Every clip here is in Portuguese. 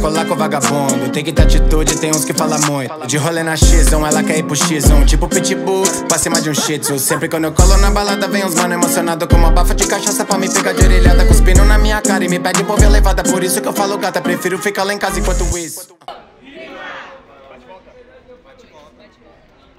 colar com vagabundo. Tem que ter atitude, tem uns que falam muito. De rolê na X1, ela quer ir pro X1. Tipo pitbull, pra cima de um shih tzu. Sempre quando eu colo na balada, vem uns mano emocionado com uma bafa de cachaça pra me pegar de orelhada. Cuspindo na minha cara e me pede por ver levada. Por isso que eu falo gata, prefiro ficar lá em casa enquanto isso.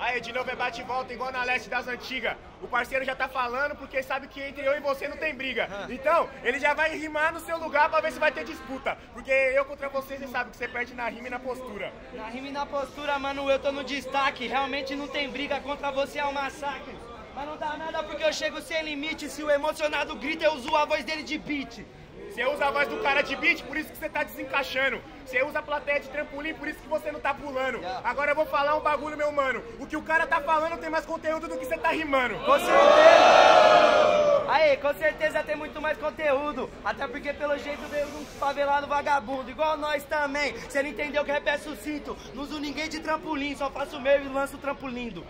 Aí, de novo é bate e volta, igual na leste das antigas. O parceiro já tá falando porque sabe que entre eu e você não tem briga. Então, ele já vai rimar no seu lugar pra ver se vai ter disputa. Porque eu contra você, você sabe que você perde na rima e na postura. Na rima e na postura, mano, eu tô no destaque. Realmente não tem briga, contra você é um massacre. Mas não dá nada porque eu chego sem limite. Se o emocionado grita, eu uso a voz dele de beat. Você usa a voz do cara de beat, por isso que você tá desencaixando. Você usa a plateia de trampolim, por isso que você não tá pulando. Agora eu vou falar um bagulho, meu mano. O que o cara tá falando tem mais conteúdo do que você tá rimando. Com certeza! Aí, com certeza tem muito mais conteúdo. Até porque pelo jeito veio um favelado vagabundo, igual nós também. Você não entendeu que rap é sucinto. Não uso ninguém de trampolim, só faço o meu e lanço o trampolindo.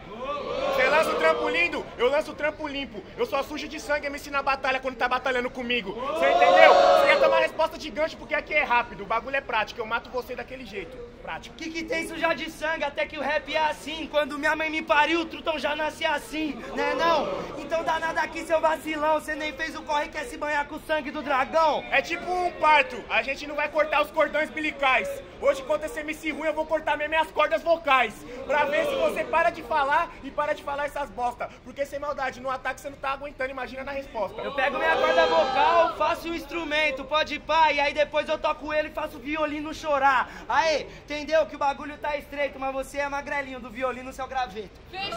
Você lança o trampolindo, eu lanço o trampo limpo. Eu só sujo de sangue MC na batalha quando tá batalhando comigo. Você entendeu? Você quer tomar resposta de gancho porque aqui é rápido, o bagulho é prático, eu mato você daquele jeito, prático. Que tem sujar de sangue, até que o rap é assim, quando minha mãe me pariu, o Trutão já nasce assim, né não? Então dá nada aqui, seu vacilão, você nem fez o corre, quer se banhar com o sangue do dragão. É tipo um parto, a gente não vai cortar os cordões umbilicais. Hoje, enquanto esse MC ruim, eu vou cortar mesmo as cordas vocais, pra ver se você para de falar e para de falar essas bosta, porque sem maldade, no ataque você não tá aguentando, imagina na resposta. Eu pego minha corda vocal, faço o instrumento, pode ir pá, e aí depois eu toco ele e faço o violino chorar. Aí, entendeu que o bagulho tá estreito, mas você é magrelinho, do violino seu graveto. Fechou!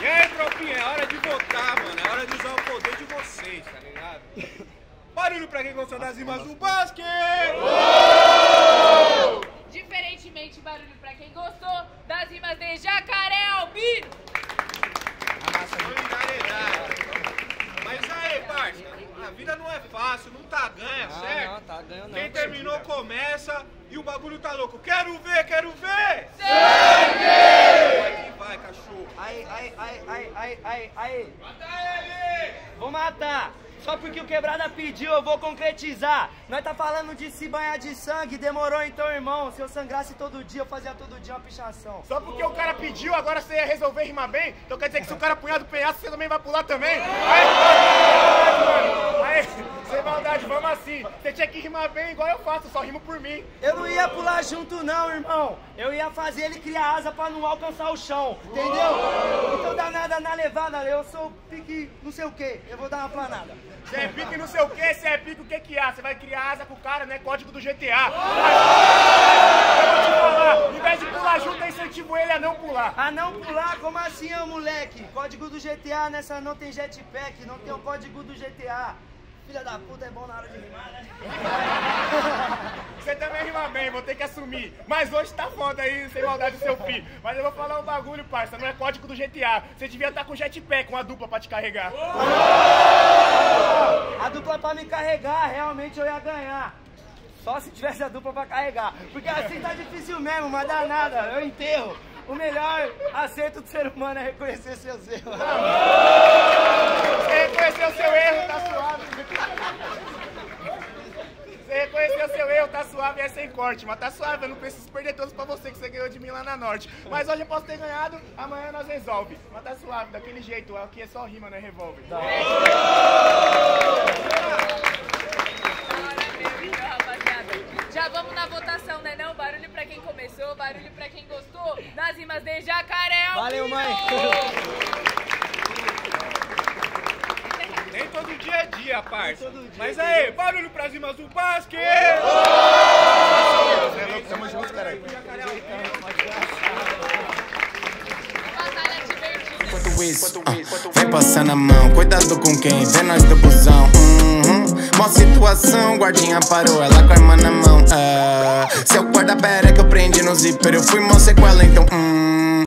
E aí, tropinha, é hora de votar, mano, é hora de usar o poder de vocês, tá ligado? Barulho pra quem gostou das rimas do BASK! Diferentemente, barulho pra quem gostou das rimas de Jacaré Albino! Mas aí, parça, a vida não é fácil, não tá ganha, certo? Não, tá ganho não. Quem terminou começa e o bagulho tá louco. Quero ver, quero ver! Sangue! Vai que vai, cachorro. Aí, aí, aí, aí, aí, aí, aí. Mata ele! Vou matar! Só porque o quebrada pediu, eu vou concretizar. Nós tá falando de se banhar de sangue, demorou então, irmão. Se eu sangrasse todo dia, eu fazia todo dia uma pichação. Só porque o cara pediu, agora você ia resolver rimar bem? Então quer dizer que se o cara punhar do penhasco, você também vai pular também? Aí, sem maldade, vamos assim. Você tinha que rimar bem igual eu faço, só rimo por mim. Eu não ia pular junto não, irmão. Eu ia fazer ele criar asa pra não alcançar o chão, entendeu? Então dá nada na levada, eu sou pique não sei o que, eu vou dar uma planada. Você é pique não sei o que, você é pique o que que há? Você vai criar asa pro cara, né? Código do GTA. Em vez de pular junto, eu incentivo ele a não pular. A não pular? Como assim, ô moleque? Código do GTA nessa não tem jetpack, não tem o código do GTA. Filha da puta é bom na hora de rimar, né? Você também rima bem, vou ter que assumir. Mas hoje tá foda aí, sem maldade do seu filho. Mas eu vou falar um bagulho, parça, não é código do GTA. Você devia estar com jetpack, uma dupla pra te carregar. A dupla pra me carregar, realmente eu ia ganhar. Só se tivesse a dupla pra carregar. Porque assim tá difícil mesmo, mas dá nada, eu enterro. O melhor acerto do ser humano é reconhecer seus erros. Você reconheceu seu erro, tá suave. Você reconheceu seu erro, tá suave, é sem corte. Mas tá suave, eu não preciso perder todos pra você, que você ganhou de mim lá na Norte. Mas hoje eu posso ter ganhado, amanhã nós resolve. Mas tá suave, daquele jeito, aqui é só rima, não é revólver. Tá. Já vamos na votação, né não? Barulho pra quem começou, barulho pra quem gostou das rimas de Jacaré Albino. Valeu, mãe! Nem todo dia é dia, parça. Dia, mas aí, barulho pras rimas do BASK! Tamo junto, caralho. Vai passando a mão, cuidado com quem vê nós do busão. Mó situação, guardinha parou, ela com a arma na mão. Seu guarda-pera que eu prendi no zíper, eu fui mó sequela, então.